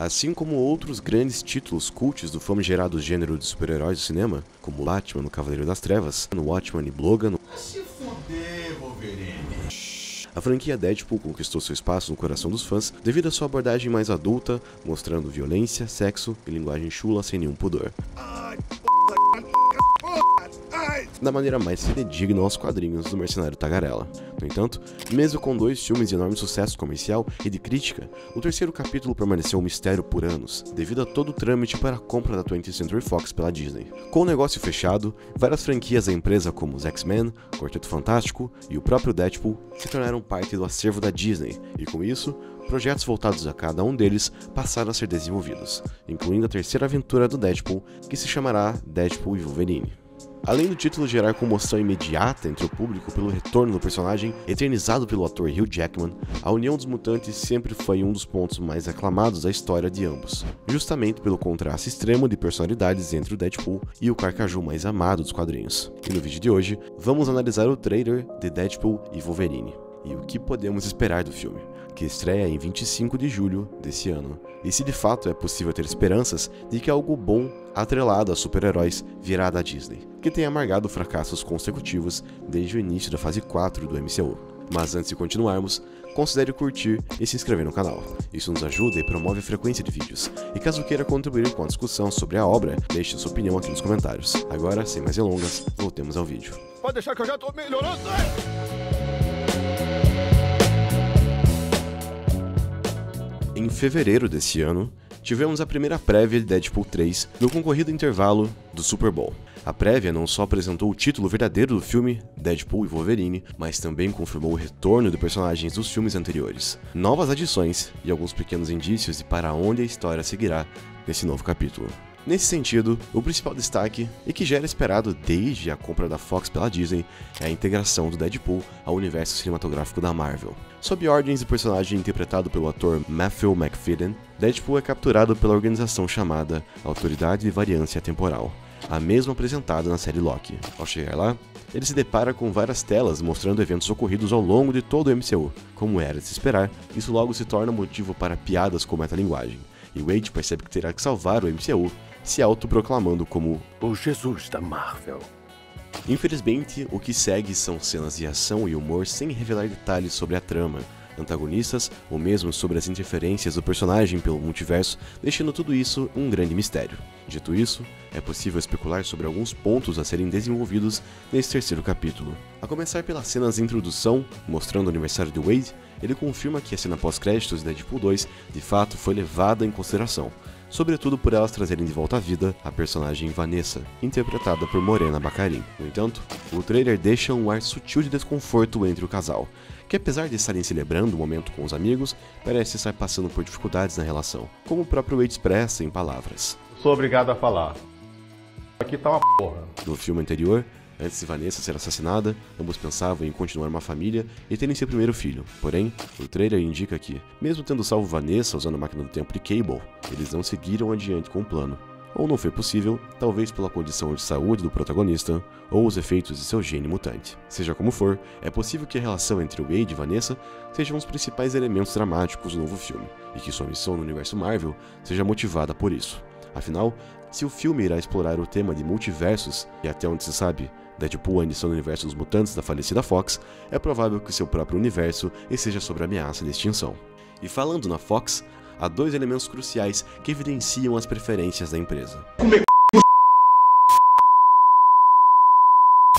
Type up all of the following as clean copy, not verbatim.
Assim como outros grandes títulos cults do famigerado gênero de super-heróis do cinema, como Batman no Cavaleiro das Trevas, no Watchmen e Logan. Se fuder, Wolverine. A franquia Deadpool conquistou seu espaço no coração dos fãs devido à sua abordagem mais adulta, mostrando violência, sexo e linguagem chula sem nenhum pudor. Da maneira mais fidedigna aos quadrinhos do mercenário tagarela. No entanto, mesmo com dois filmes de enorme sucesso comercial e de crítica, o terceiro capítulo permaneceu um mistério por anos, devido a todo o trâmite para a compra da 20th Century Fox pela Disney. Com o negócio fechado, várias franquias da empresa como os X-Men, Quarteto Fantástico e o próprio Deadpool se tornaram parte do acervo da Disney, e com isso, projetos voltados a cada um deles passaram a ser desenvolvidos, incluindo a terceira aventura do Deadpool, que se chamará Deadpool e Wolverine. Além do título gerar comoção imediata entre o público pelo retorno do personagem, eternizado pelo ator Hugh Jackman, a união dos mutantes sempre foi um dos pontos mais aclamados da história de ambos, justamente pelo contraste extremo de personalidades entre o Deadpool e o carcaju mais amado dos quadrinhos. E no vídeo de hoje, vamos analisar o trailer de Deadpool e Wolverine, e o que podemos esperar do filme, que estreia em 25 de julho desse ano, e se de fato é possível ter esperanças de que algo bom atrelado a super-heróis virá da Disney, que tem amargado fracassos consecutivos desde o início da fase 4 do MCU. Mas antes de continuarmos, considere curtir e se inscrever no canal. Isso nos ajuda e promove a frequência de vídeos, e caso queira contribuir com a discussão sobre a obra, deixe sua opinião aqui nos comentários. Agora, sem mais delongas, voltemos ao vídeo. Pode deixar que eu já tô melhorando! Em fevereiro desse ano, tivemos a primeira prévia de Deadpool 3 no concorrido intervalo do Super Bowl. A prévia não só apresentou o título verdadeiro do filme, Deadpool e Wolverine, mas também confirmou o retorno de personagens dos filmes anteriores, novas adições e alguns pequenos indícios de para onde a história seguirá nesse novo capítulo. Nesse sentido, o principal destaque, e que já era esperado desde a compra da Fox pela Disney, é a integração do Deadpool ao universo cinematográfico da Marvel. Sob ordens do personagem interpretado pelo ator Matthew McFadden, Deadpool é capturado pela organização chamada Autoridade de Variância Temporal, a mesma apresentada na série Loki. Ao chegar lá, ele se depara com várias telas mostrando eventos ocorridos ao longo de todo o MCU. Como era de se esperar, isso logo se torna motivo para piadas com metalinguagem, e Wade percebe que terá que salvar o MCU, se autoproclamando como o Jesus da Marvel. Infelizmente, o que segue são cenas de ação e humor sem revelar detalhes sobre a trama, antagonistas ou mesmo sobre as interferências do personagem pelo multiverso, deixando tudo isso um grande mistério. Dito isso, é possível especular sobre alguns pontos a serem desenvolvidos nesse terceiro capítulo. A começar pelas cenas de introdução, mostrando o aniversário de Wade, ele confirma que a cena pós-créditos de Deadpool 2 de fato foi levada em consideração, sobretudo por elas trazerem de volta à vida a personagem Vanessa, interpretada por Morena Bacarin. No entanto, o trailer deixa um ar sutil de desconforto entre o casal, que apesar de estarem celebrando o momento com os amigos, parece estar passando por dificuldades na relação, como o próprio Wade expressa em palavras. Sou obrigado a falar. Aqui tá uma porra. No filme anterior, antes de Vanessa ser assassinada, ambos pensavam em continuar uma família e terem seu primeiro filho. Porém, o trailer indica que, mesmo tendo salvo Vanessa usando a máquina do tempo de Cable, eles não seguiram adiante com o plano. Ou não foi possível, talvez pela condição de saúde do protagonista, ou os efeitos de seu gene mutante. Seja como for, é possível que a relação entre Wade e Vanessa sejam os principais elementos dramáticos do novo filme, e que sua missão no universo Marvel seja motivada por isso. Afinal, se o filme irá explorar o tema de multiversos, e até onde se sabe, Deadpool ainda está no universo dos mutantes da falecida Fox, é provável que seu próprio universo esteja sob ameaça de extinção. E falando na Fox, há dois elementos cruciais que evidenciam as preferências da empresa,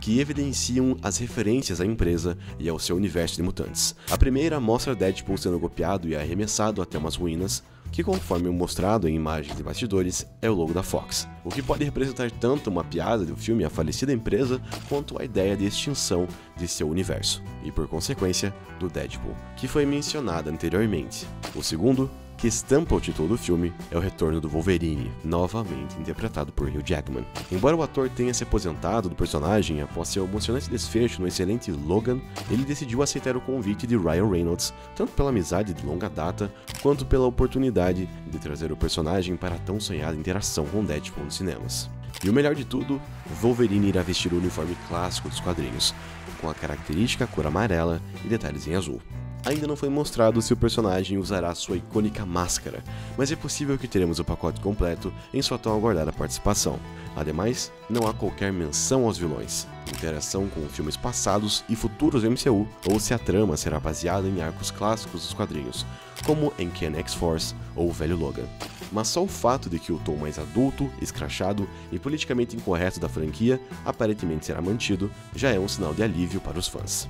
que evidenciam as referências à empresa e ao seu universo de mutantes. A primeira mostra Deadpool sendo golpeado e arremessado até umas ruínas, que conforme mostrado em imagens de bastidores, é o logo da Fox, o que pode representar tanto uma piada do filme à falecida empresa, quanto a ideia de extinção de seu universo, e por consequência, do Deadpool, que foi mencionada anteriormente. O segundo, que estampa o título do filme, é o retorno do Wolverine, novamente interpretado por Hugh Jackman. Embora o ator tenha se aposentado do personagem após seu emocionante desfecho no excelente Logan, ele decidiu aceitar o convite de Ryan Reynolds, tanto pela amizade de longa data, quanto pela oportunidade de trazer o personagem para a tão sonhada interação com Deadpool nos cinemas. E o melhor de tudo, Wolverine irá vestir o uniforme clássico dos quadrinhos, com a característica cor amarela e detalhes em azul. Ainda não foi mostrado se o personagem usará sua icônica máscara, mas é possível que teremos o pacote completo em sua tão aguardada participação. Ademais, não há qualquer menção aos vilões, interação com filmes passados e futuros do MCU, ou se a trama será baseada em arcos clássicos dos quadrinhos, como em X-Force ou Velho Logan. Mas só o fato de que o tom mais adulto, escrachado e politicamente incorreto da franquia aparentemente será mantido já é um sinal de alívio para os fãs.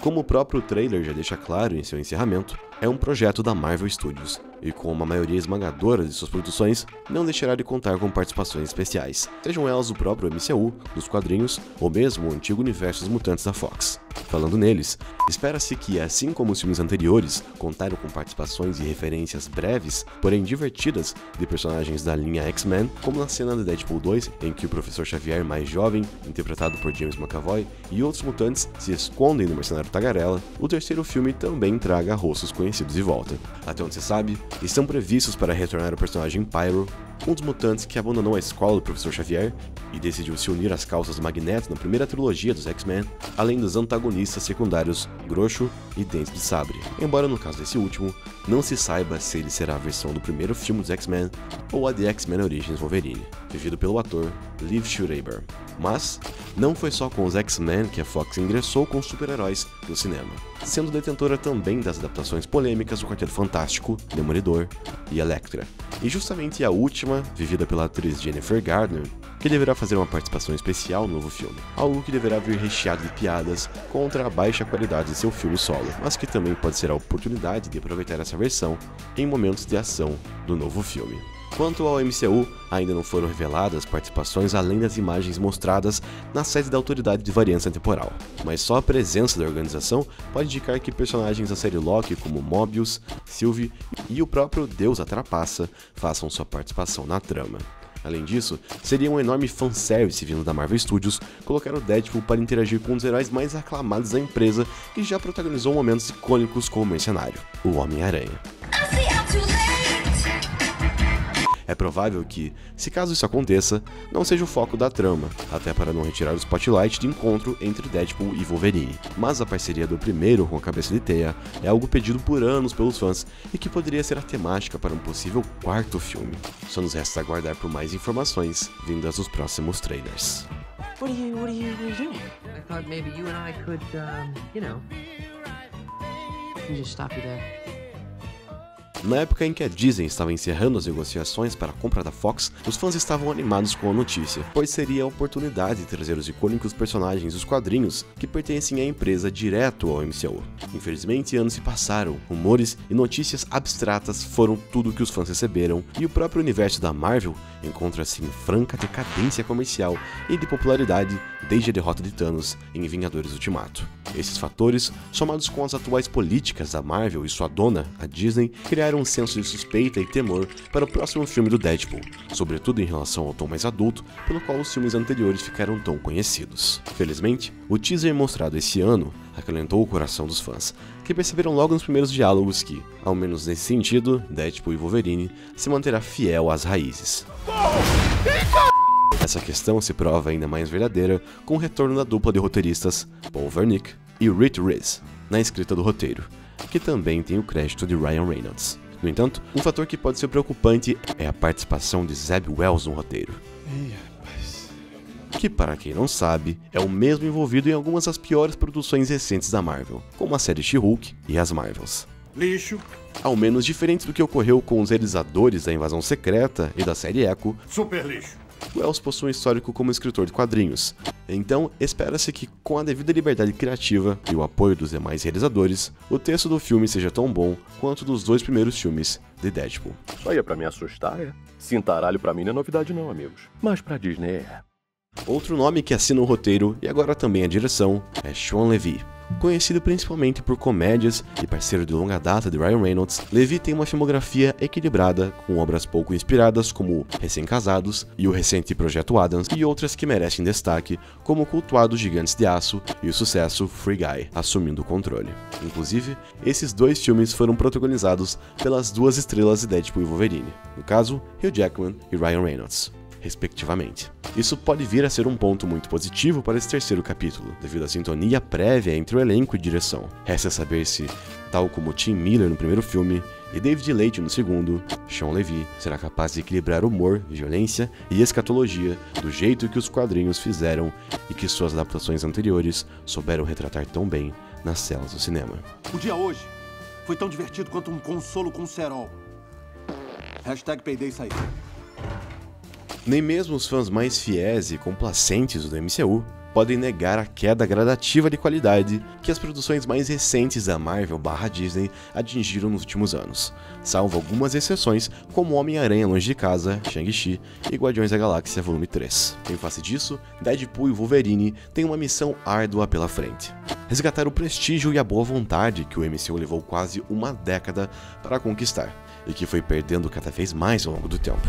Como o próprio trailer já deixa claro em seu encerramento, é um projeto da Marvel Studios, e como a maioria esmagadora de suas produções, não deixará de contar com participações especiais, sejam elas o próprio MCU, dos quadrinhos, ou mesmo o antigo universo dos mutantes da Fox. Falando neles, espera-se que, assim como os filmes anteriores, contaram com participações e referências breves, porém divertidas, de personagens da linha X-Men, como na cena de Deadpool 2, em que o Professor Xavier mais jovem, interpretado por James McAvoy, e outros mutantes se escondem no mercenário tagarela, o terceiro filme também traga rostos conhecidos de volta. Até onde se sabe, estão previstos para retornar o personagem Pyro, um dos mutantes que abandonou a escola do Professor Xavier e decidiu se unir às causas do Magneto na primeira trilogia dos X-Men, além dos antagonistas secundários Groxo e Dente de Sabre, embora no caso desse último, não se saiba se ele será a versão do primeiro filme dos X-Men ou a de X-Men Origins Wolverine, vivido pelo ator Liv Schreiber. Mas não foi só com os X-Men que a Fox ingressou com os super-heróis no cinema, sendo detentora também das adaptações polêmicas do Quarteto Fantástico, Demolidor e Elektra, e justamente a última, vivida pela atriz Jennifer Garner, que deverá fazer uma participação especial no novo filme, algo que deverá vir recheado de piadas contra a baixa qualidade de seu filme solo, mas que também pode ser a oportunidade de aproveitar essa versão em momentos de ação do novo filme. Quanto ao MCU, ainda não foram reveladas participações além das imagens mostradas na sede da Autoridade de Variância Temporal, mas só a presença da organização pode indicar que personagens da série Loki como Mobius, Sylvie e o próprio Deus a Trapaça façam sua participação na trama. Além disso, seria um enorme fanservice vindo da Marvel Studios colocar o Deadpool para interagir com um dos heróis mais aclamados da empresa que já protagonizou momentos icônicos como o mercenário, o Homem-Aranha. É provável que, se caso isso aconteça, não seja o foco da trama, até para não retirar o spotlight de encontro entre Deadpool e Wolverine. Mas a parceria do primeiro com a cabeça de teia é algo pedido por anos pelos fãs e que poderia ser a temática para um possível quarto filme. Só nos resta aguardar por mais informações vindas dos próximos trailers. Na época em que a Disney estava encerrando as negociações para a compra da Fox, os fãs estavam animados com a notícia, pois seria a oportunidade de trazer os icônicos personagens dos quadrinhos que pertencem à empresa direto ao MCU. Infelizmente, anos se passaram, rumores e notícias abstratas foram tudo que os fãs receberam, e o próprio universo da Marvel encontra-se em franca decadência comercial e de popularidade desde a derrota de Thanos em Vingadores Ultimato. Esses fatores, somados com as atuais políticas da Marvel e sua dona, a Disney, criaram um senso de suspeita e temor para o próximo filme do Deadpool, sobretudo em relação ao tom mais adulto, pelo qual os filmes anteriores ficaram tão conhecidos. Felizmente, o teaser mostrado esse ano acalentou o coração dos fãs, que perceberam logo nos primeiros diálogos que, ao menos nesse sentido, Deadpool e Wolverine se manterá fiel às raízes. Essa questão se prova ainda mais verdadeira com o retorno da dupla de roteiristas Paul Wernick e Rhett Reese na escrita do roteiro, que também tem o crédito de Ryan Reynolds. No entanto, um fator que pode ser preocupante é a participação de Zeb Wells no roteiro, que, para quem não sabe, é o mesmo envolvido em algumas das piores produções recentes da Marvel, como a série She-Hulk e as Marvels. Lixo. Ao menos diferente do que ocorreu com os realizadores da Invasão Secreta e da série Echo, super lixo, Wells possui um histórico como escritor de quadrinhos, então espera-se que, com a devida liberdade criativa e o apoio dos demais realizadores, o texto do filme seja tão bom quanto dos dois primeiros filmes de Deadpool. Só ia pra me assustar, é? Cintaralho pra mim não é novidade não, amigos, mas pra Disney é. Outro nome que assina o roteiro e agora também a direção é Sean Levy. Conhecido principalmente por comédias e parceiro de longa data de Ryan Reynolds, Levy tem uma filmografia equilibrada, com obras pouco inspiradas como Recém-Casados e o recente Projeto Adams, e outras que merecem destaque, como o cultuado Gigantes de Aço e o sucesso Free Guy, Assumindo o Controle. Inclusive, esses dois filmes foram protagonizados pelas duas estrelas de Deadpool e Wolverine, no caso, Hugh Jackman e Ryan Reynolds. respectivamente. Isso pode vir a ser um ponto muito positivo para esse terceiro capítulo, devido à sintonia prévia entre o elenco e direção. Resta saber se, tal como Tim Miller no primeiro filme e David Leitch no segundo, Sean Levy será capaz de equilibrar humor, violência e escatologia do jeito que os quadrinhos fizeram e que suas adaptações anteriores souberam retratar tão bem nas telas do cinema. O dia hoje foi tão divertido quanto um consolo com cerol. #PaydaySaí. Nem mesmo os fãs mais fiéis e complacentes do MCU podem negar a queda gradativa de qualidade que as produções mais recentes da Marvel/Disney atingiram nos últimos anos, salvo algumas exceções como Homem-Aranha Longe de Casa, Shang-Chi e Guardiões da Galáxia Volume 3. Em face disso, Deadpool e Wolverine têm uma missão árdua pela frente: resgatar o prestígio e a boa vontade que o MCU levou quase uma década para conquistar, e que foi perdendo cada vez mais ao longo do tempo.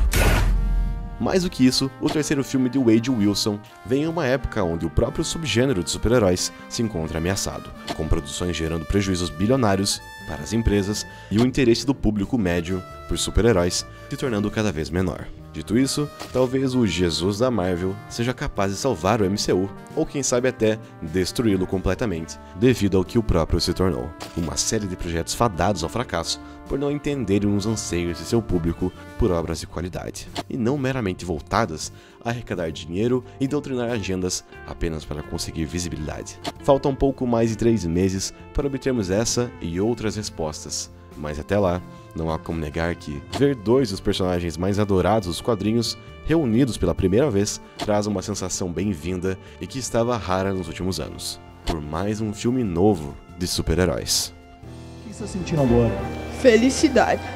Mais do que isso, o terceiro filme de Wade Wilson vem em uma época onde o próprio subgênero de super-heróis se encontra ameaçado, com produções gerando prejuízos bilionários para as empresas e o interesse do público médio por super-heróis se tornando cada vez menor. Dito isso, talvez o Jesus da Marvel seja capaz de salvar o MCU, ou quem sabe até destruí-lo completamente, devido ao que o próprio se tornou: uma série de projetos fadados ao fracasso por não entenderem os anseios de seu público por obras de qualidade, e não meramente voltadas a arrecadar dinheiro e doutrinar agendas apenas para conseguir visibilidade. Faltam um pouco mais de 3 meses para obtermos essa e outras respostas, mas até lá, não há como negar que ver 2 dos personagens mais adorados dos quadrinhos reunidos pela primeira vez traz uma sensação bem-vinda e que estava rara nos últimos anos, por mais um filme novo de super-heróis. O que você está sentindo agora? Felicidade.